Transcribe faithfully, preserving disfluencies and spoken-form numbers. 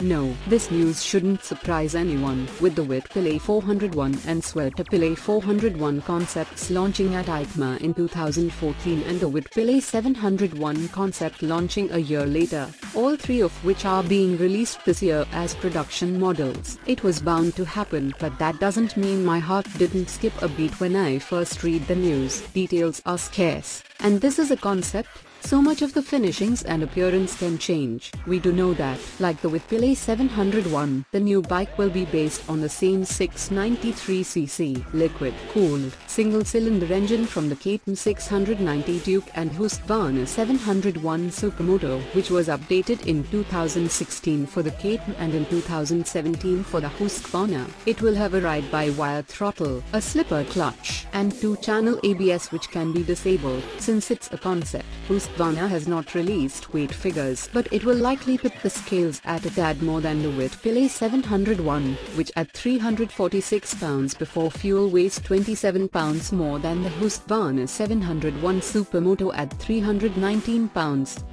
No, this news shouldn't surprise anyone, with the Vitpilen four oh one and Svartpilen four oh one concepts launching at EICMA in two thousand fourteen and the Vitpilen seven oh one concept launching a year later, all three of which are being released this year as production models. It was bound to happen, but that doesn't mean my heart didn't skip a beat when I first read the news. Details are scarce, and this is a concept. So much of the finishings and appearance can change. We do know that. Like the Vitpilen seven oh one, the new bike will be based on the same six ninety-three c c liquid-cooled single-cylinder engine from the K T M six ninety Duke and Husqvarna seven oh one Supermoto, which was updated in two thousand sixteen for the K T M and in two thousand seventeen for the Husqvarna. It will have a ride-by-wire throttle, a slipper clutch, and two-channel A B S which can be disabled, since it's a concept. Husqvarna has not released weight figures, but it will likely put the scales at a tad more than the Vitpilen seven oh one, which at three hundred forty-six pounds before fuel weighs twenty-seven pounds more than the Husqvarna seven oh one Supermoto at three hundred nineteen pounds.